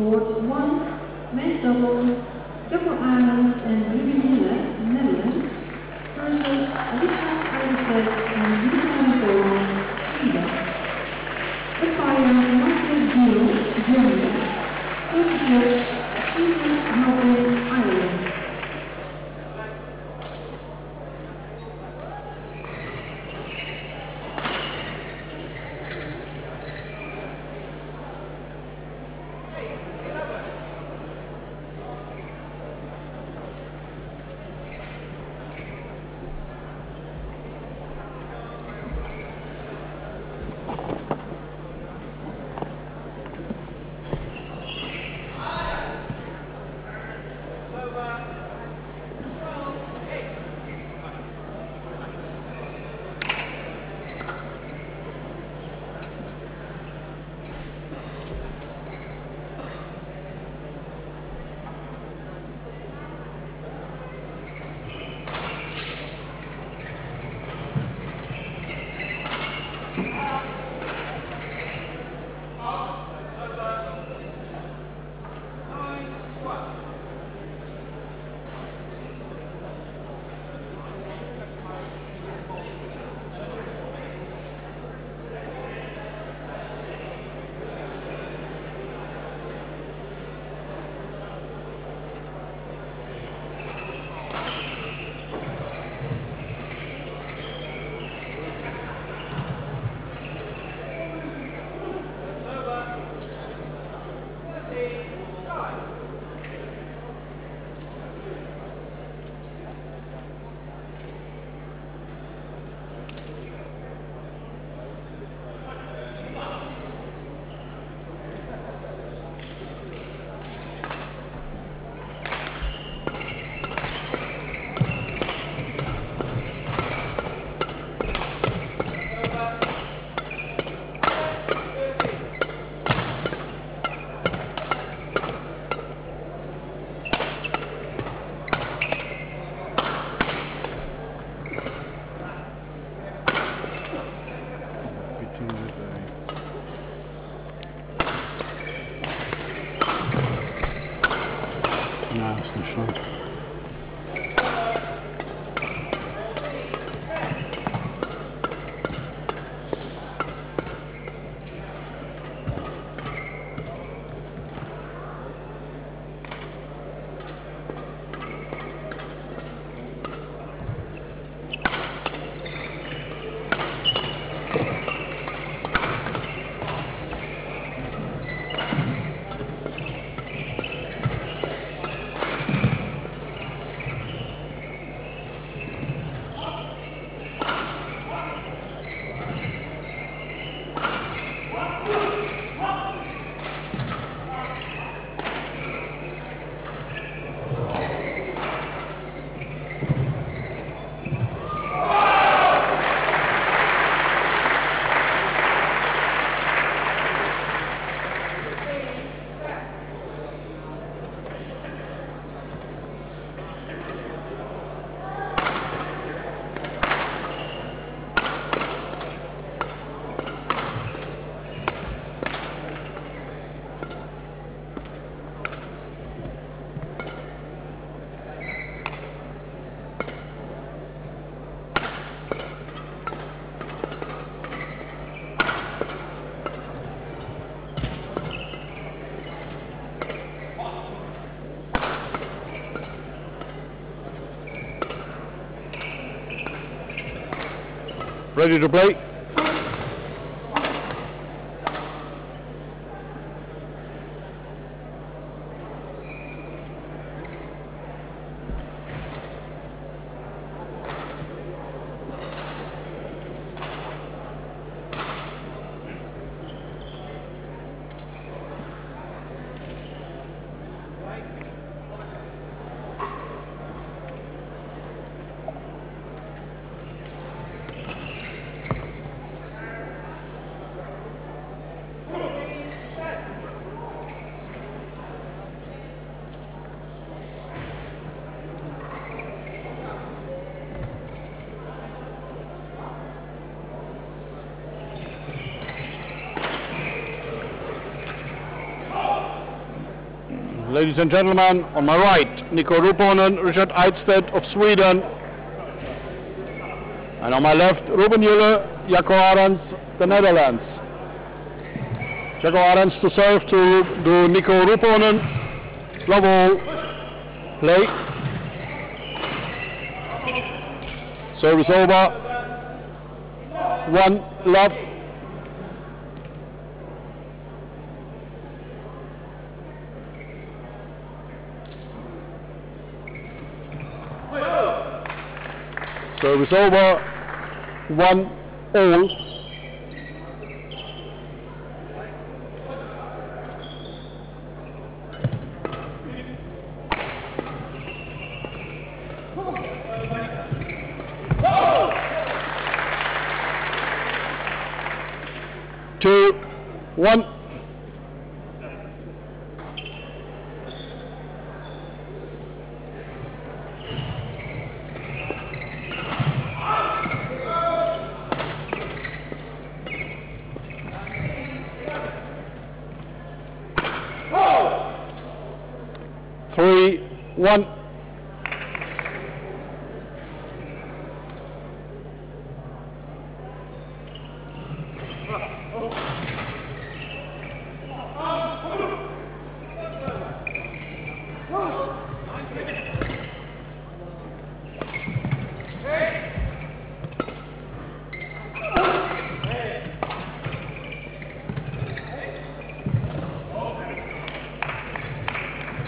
Board 1, men's doubles, Jacco Arends and Ruben Jille, Netherlands, versus Richard Eidestedt and Nico Ruponen, Sweden. The final, Nico Ruponen, Germany, versus Ruben Jille, Ireland. Ready to play? Ladies and gentlemen, on my right, Nico Ruponen, Richard Eidestedt of Sweden. And on my left, Ruben Jille, Jacco Arends, the Netherlands. Jacco Arends to serve to Nico Ruponen. Slow ball. Play. Service over. One love. Service over. One all. Two, one. Oh. 3-1.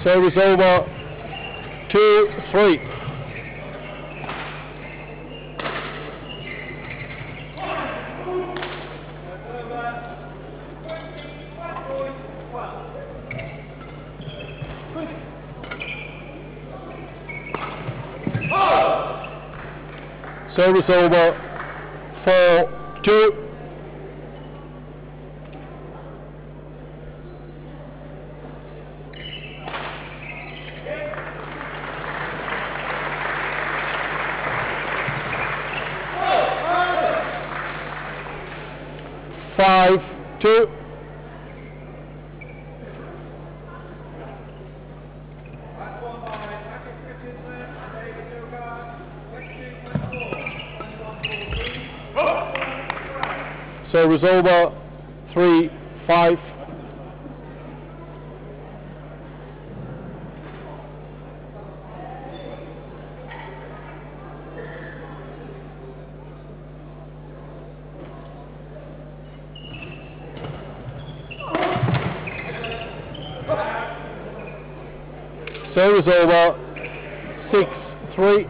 Service over. 2-3. Oh. Service over. 4-2. Two. Oh. Service over. 3-5. Service over. 6-3. Oh.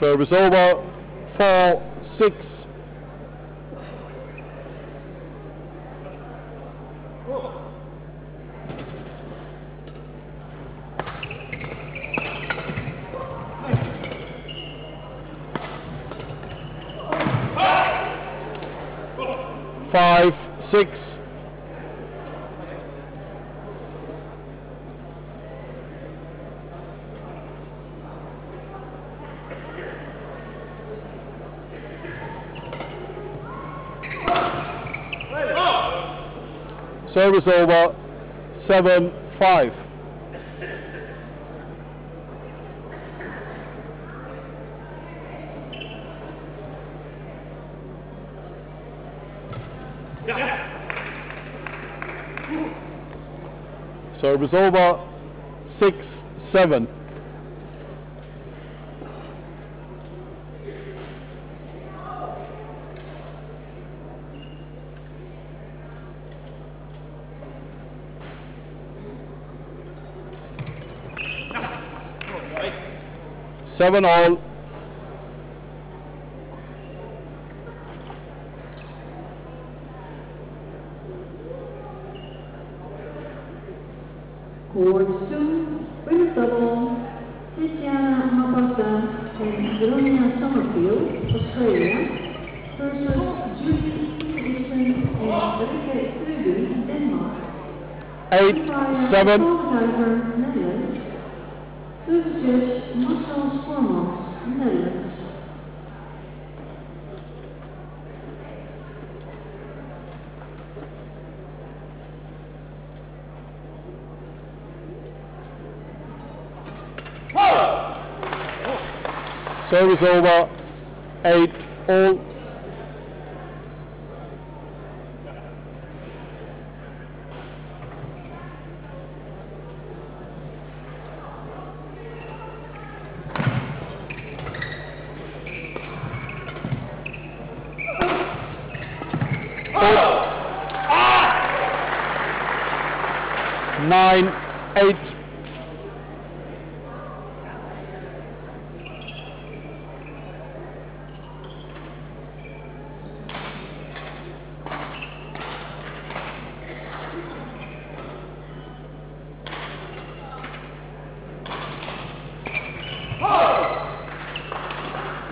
Service over. 4-6. Oh. Six. Oh. Service over. 7-5. Service over. 6-7. Oh. 7-all. Court soon, with the ball, Tiziana Amapata and Jeromina Summerfield, Australia, versus Julie Peterson and Rikke Ugen, Denmark. 8-7. Netherlands, versus Marcel Spormans, Netherlands. Service over, 8 all. Oh. 9-8.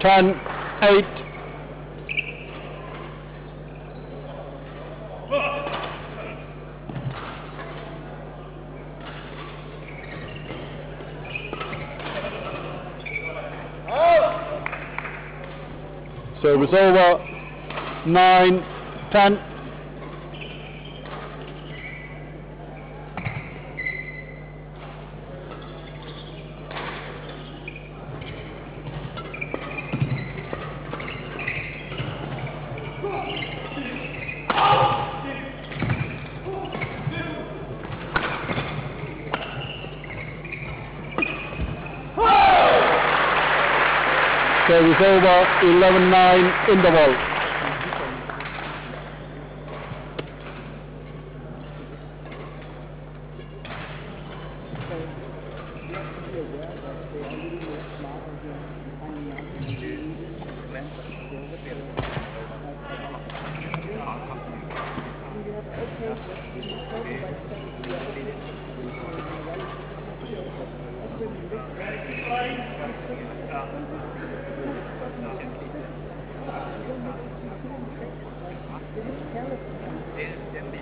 And 8. Service over, 9-10. Service over, 11-9 interval.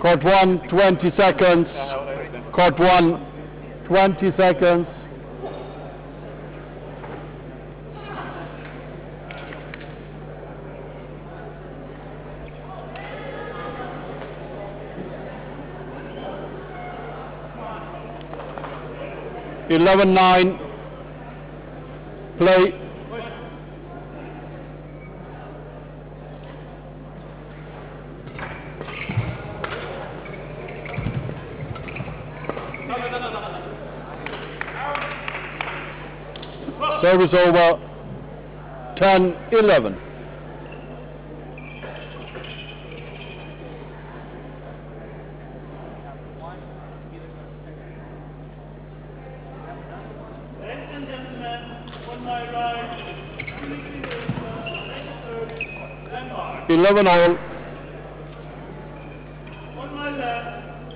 Court 1, 20 seconds. Court 1, 20 seconds. Eleven, 9. Play. Service over, 10-11. Ladies and gentlemen, on my right, 11 all. On my left,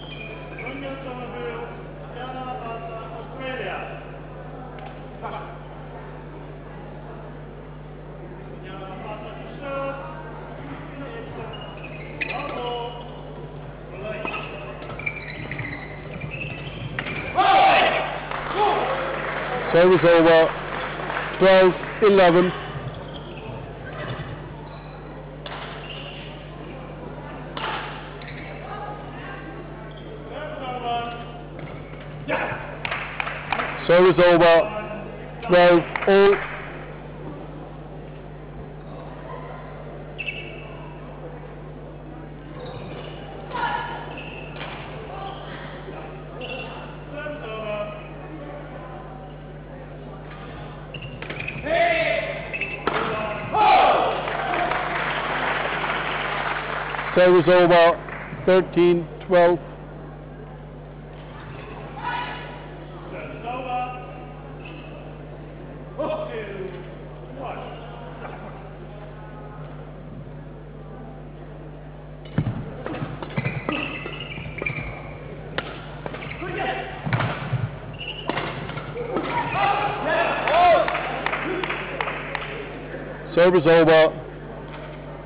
Roger Somerville, Ghana, Australia. Service over, 12-11. Service over, 12 all. Service over, 13-12. Service over,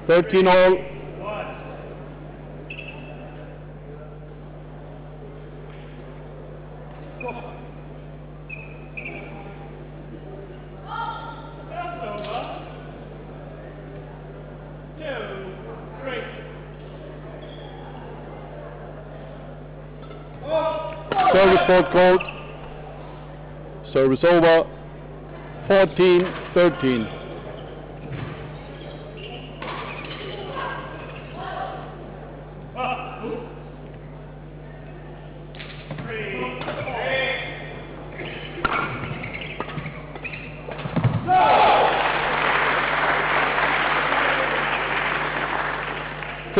13 all. Service port called. Service over, 14-13.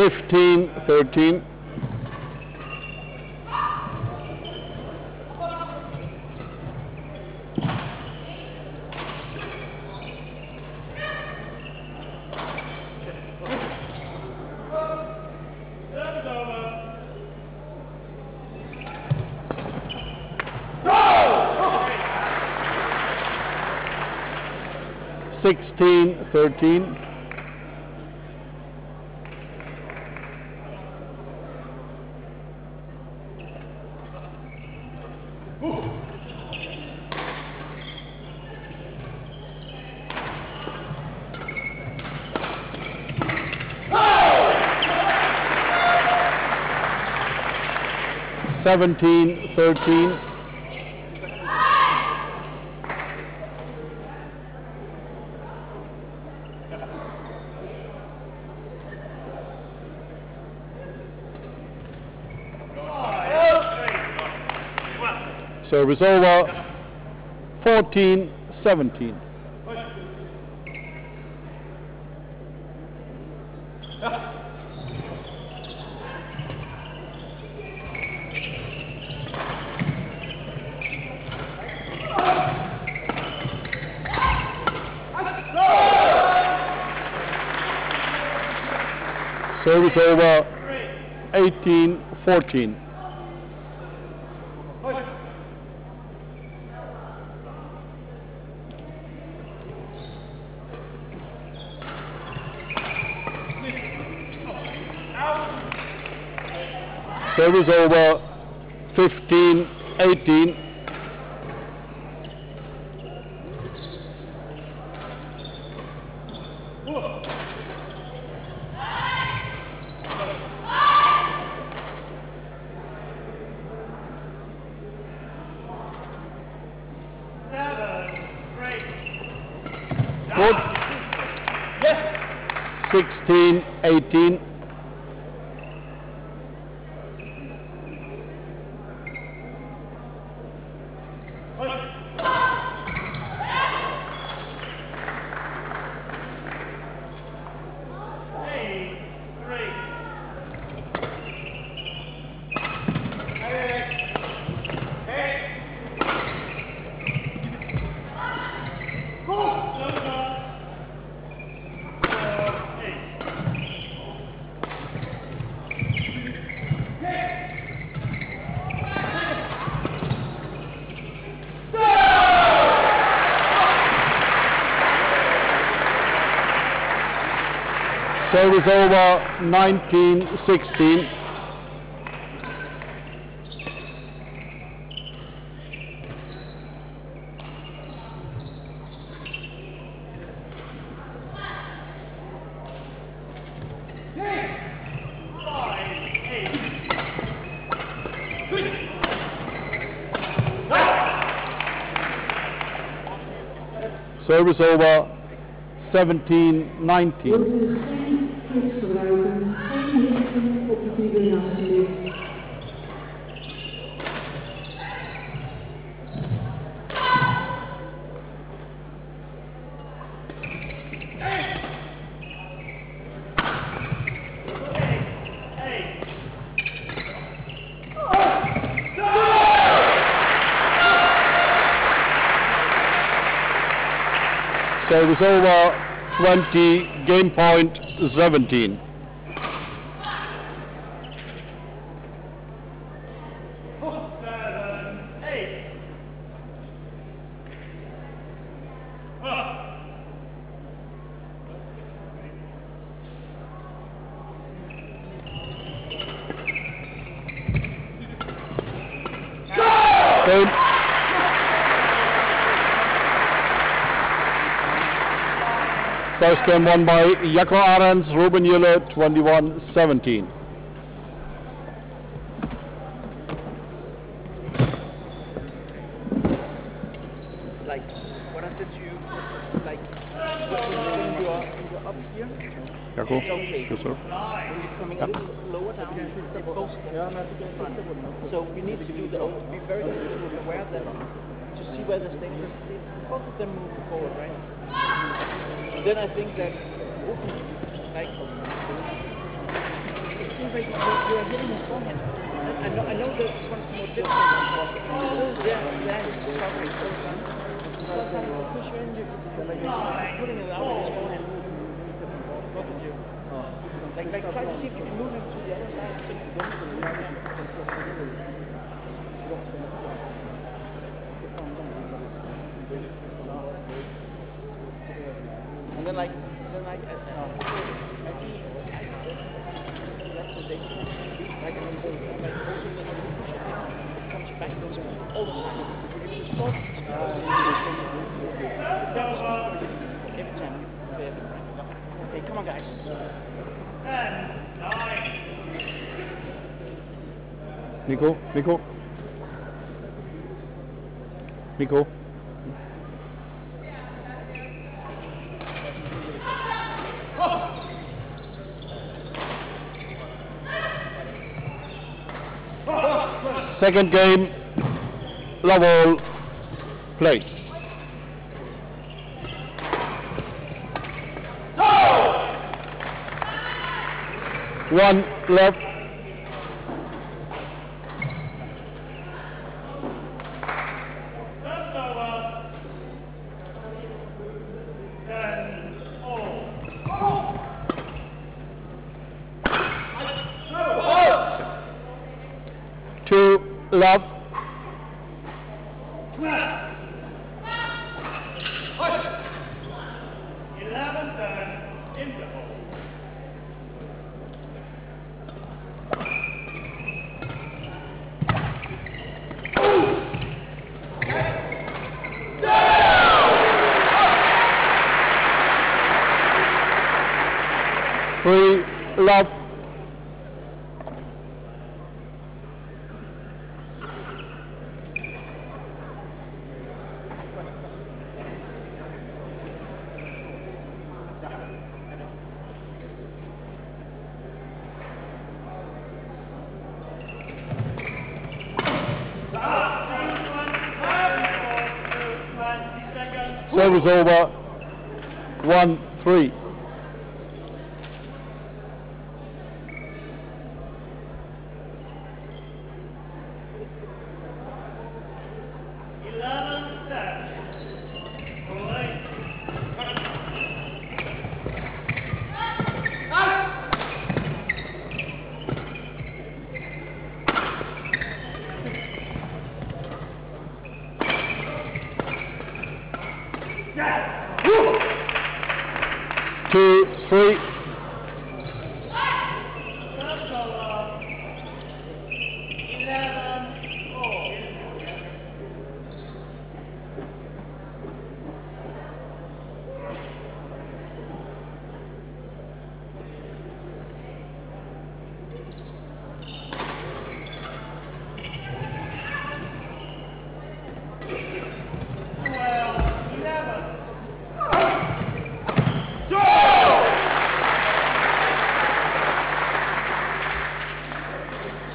15-13. Oh! 17-13. Service over, 14-17. Service over, 18-14. Service over, 15-18. Good. Yes. 16-18. Service over, 19-16. Service over, 17-19. Service over, 20, game point, 17. First game won by Jacco Arends, Ruben Jille, 21-17. Like, what did you, like, when you are up here? Jacco, yes, sir. When you're coming a little lower down, it goes in front. So you need to be very aware that, to see where the thing is. Both of them move forward, right? Then I think that, like, seems like you're hitting his forehead. I know that it's one of the more difficult ones. That is just how it's so fun. Sometimes you push your engine, like putting it out with his forehead. Like try to see if you can move him to the other side. And then like okay, come on guys. 10, 9. Nico. Second game, love all, play. No! One left. Two. Love. Three. Love. Service over, 1-3.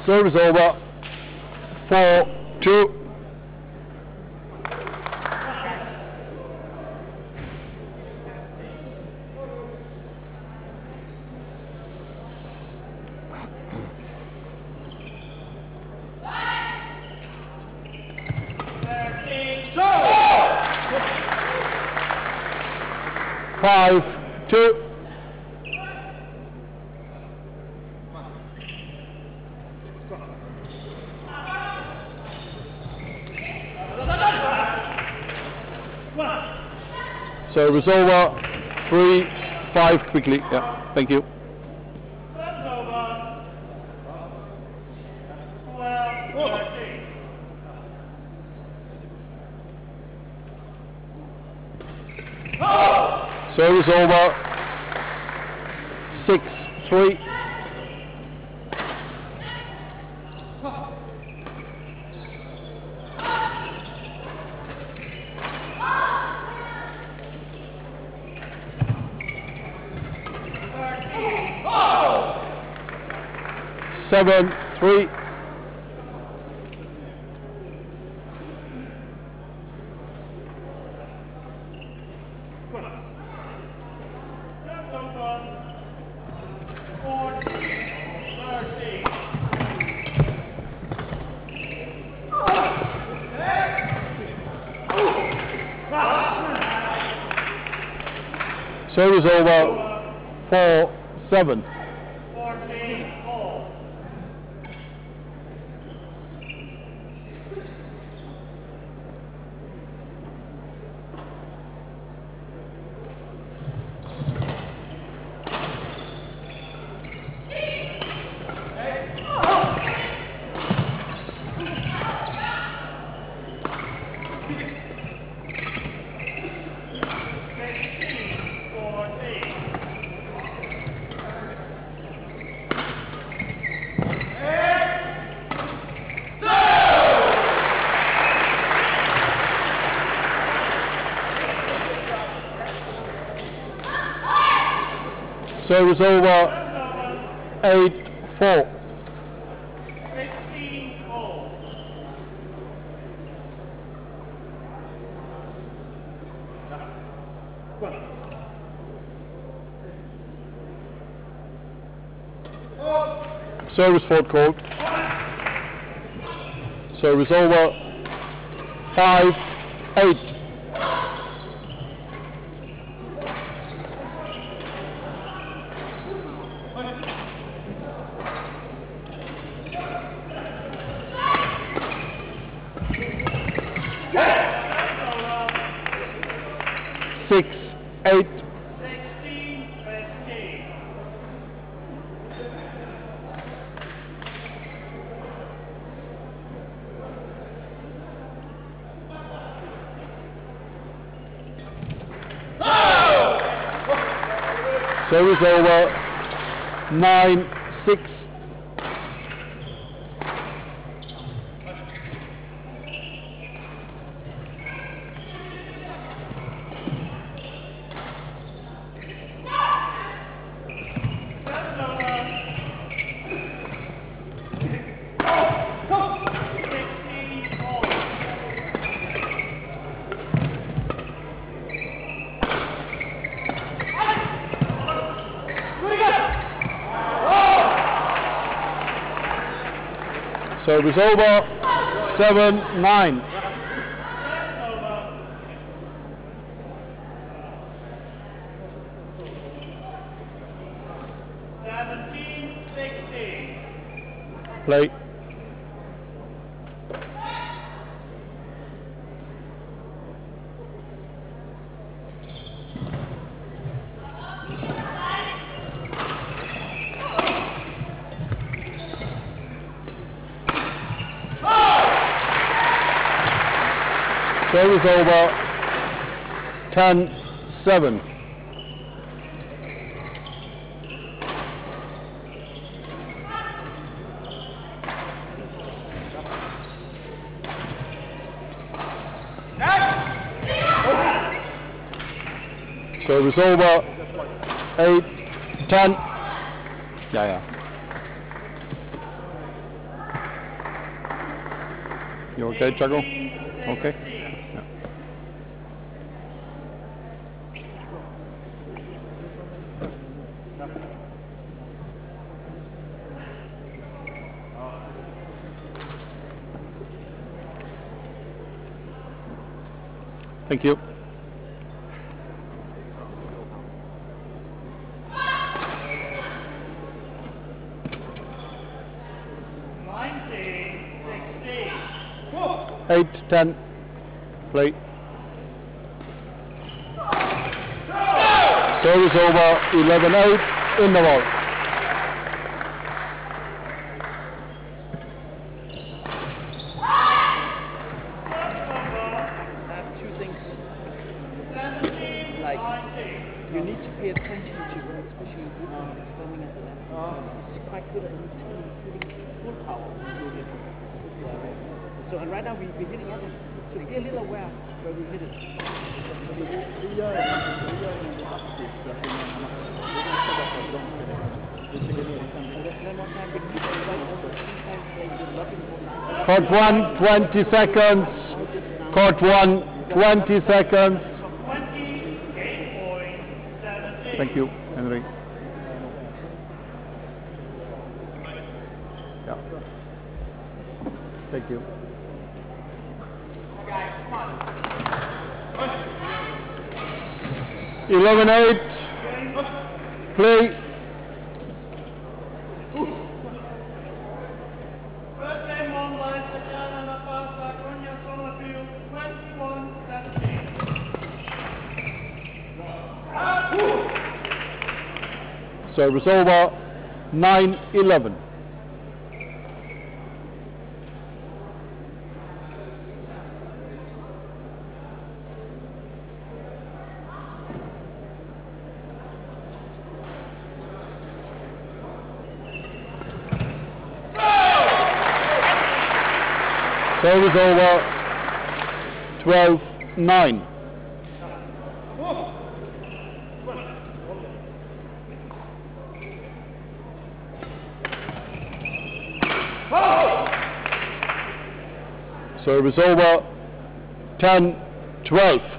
Service over, 4-2. Service over, 3-5 quickly. Yeah, thank you. Service over, 6-3. Seven, three. Series over for seventh. Service over, 8-4. 15-4. Service fault called. Service over, 5-8. Service over, 9-6. Service over, 7-9. Play. Service over, 10-7. Service over, 8-10. Yeah. You okay, Jacco? Okay. Thank you. Cool. 8-10. Play. No. Service over, 11-8 in the ball. Court 1, 20 seconds. Court 1, 20 seconds. Thank you, Henry. Yeah. Thank you. Okay, come on. 11-8. play. Service over, 9-11. Service over, 12-9. Service over, 10-12. Oh.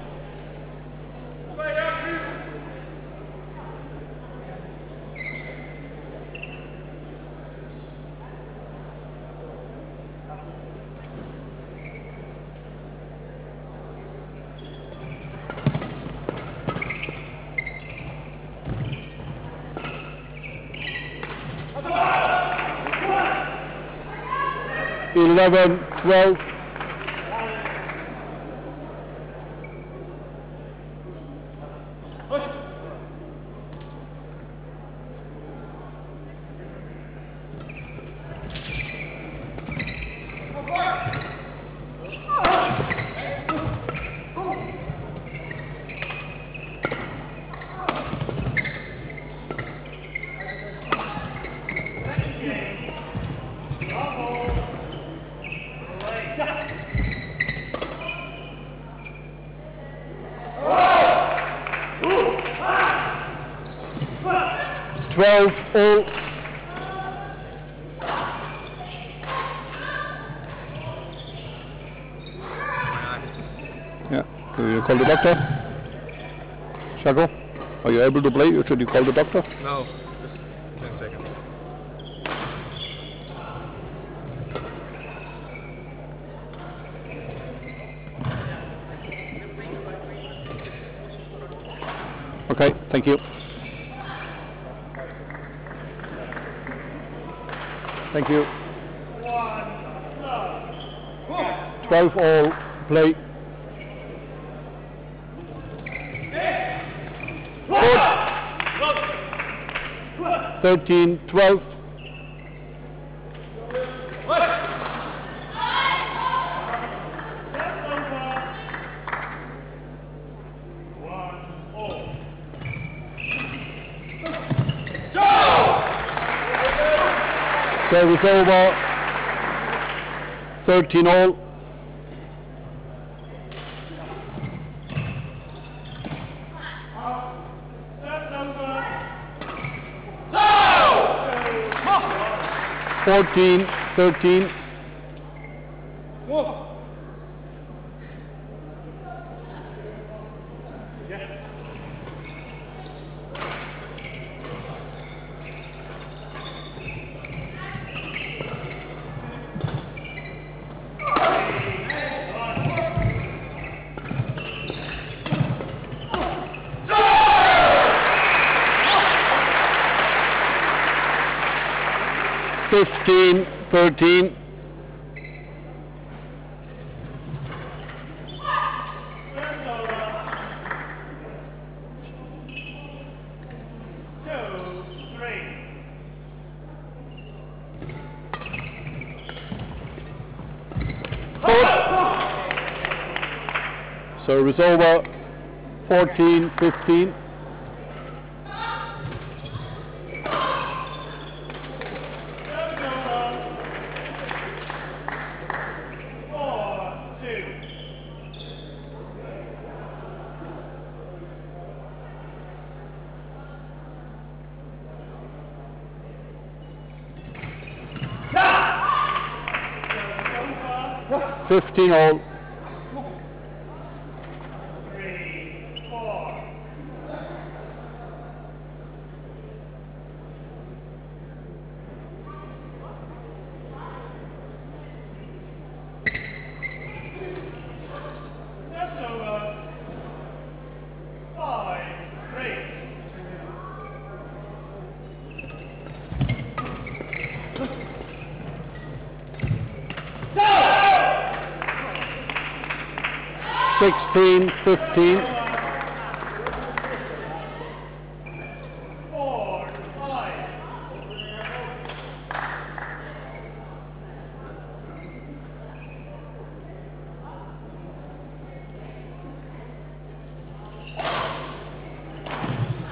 11-12. Yeah, do you call the doctor? Jacco, are you able to play? Should you call the doctor? No, just 10 seconds. Okay, thank you. Thank you. 12-all, play. Good. 13-12. Service over, 13-all. Oh. 14-13. Whoa. Thirteen. Service over, 14-15. All. 3-4. That's over. 5-3. 16, 15.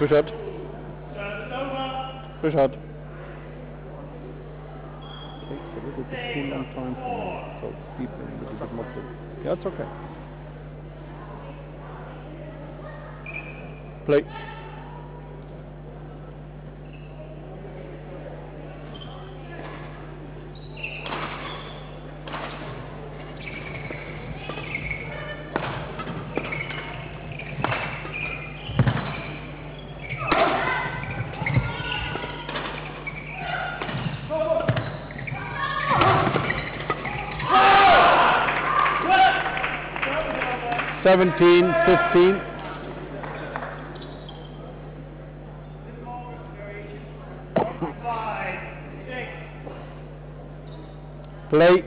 Richard. Richard. Takes a little bit too long time for so deep and a little bit more. Yeah, it's okay. Play. Seventeen, 15. Play.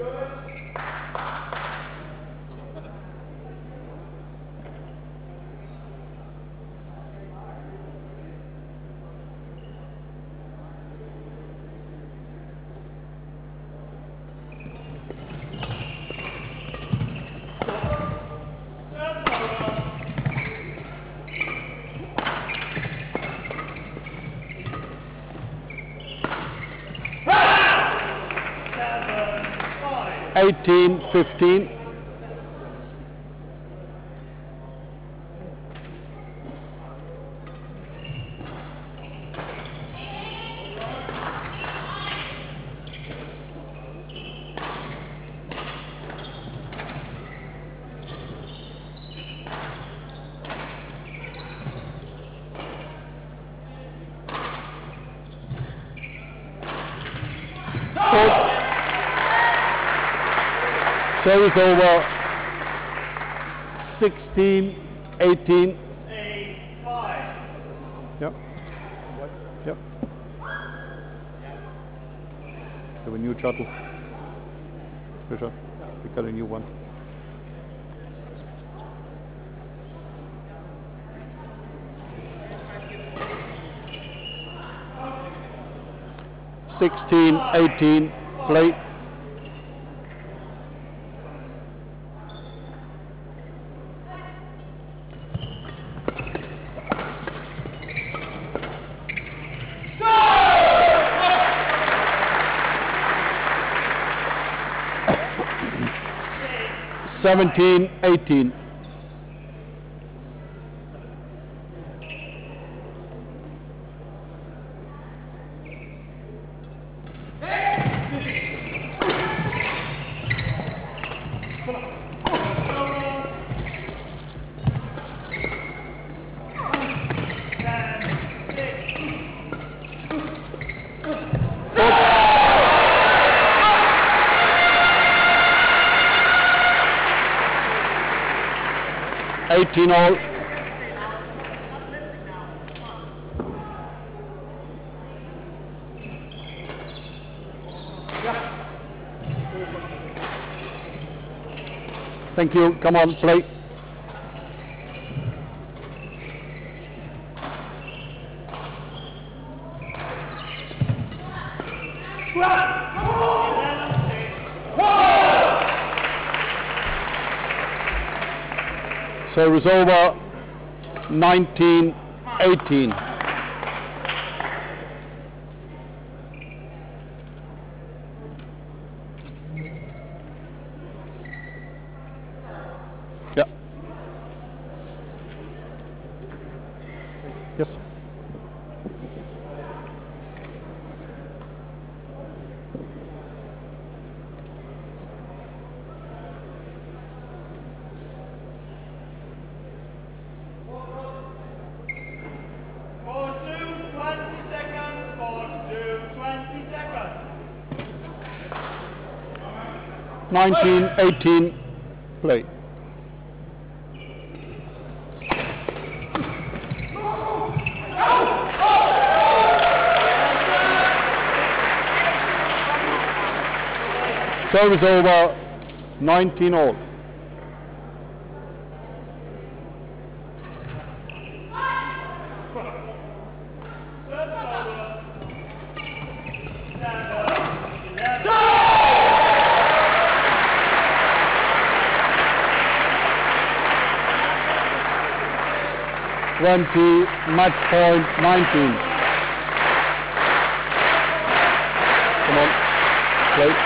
Eighteen, 15. Service over 16, 18. 8-5. Yep. What? Yep. We have a new shuttle. Richard, we got a new one. Okay. 16, 18, play. Seventeen, 18. All. Thank you. Come on, play. Service over 19, 18. Yeah. Yes. Nineteen, 18, play. Service over 19 all. 20, match point 19. Come on, play.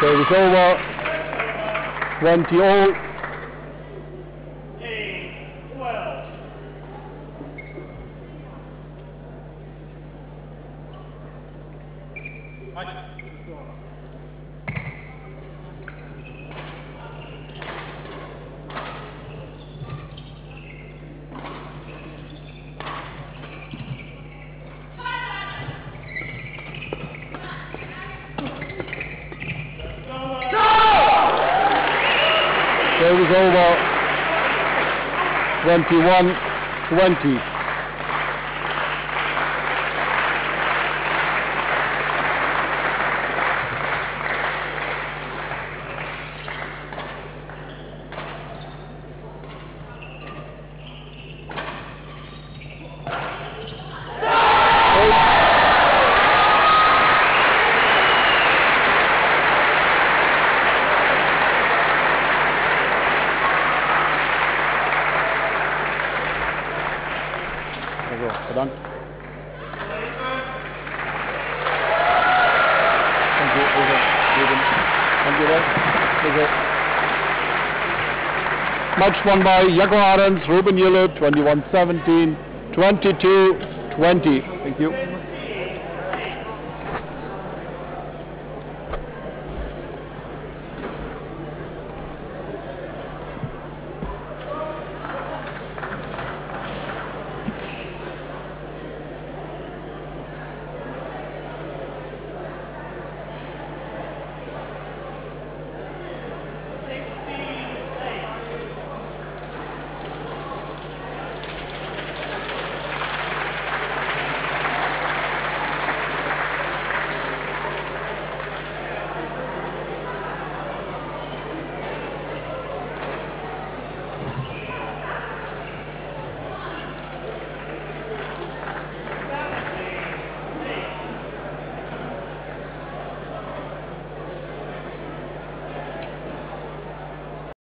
Service over, 20 all. Over 21-20. Match won by Jacco Arends, Ruben Jille, 21-17, 22-20. Thank you.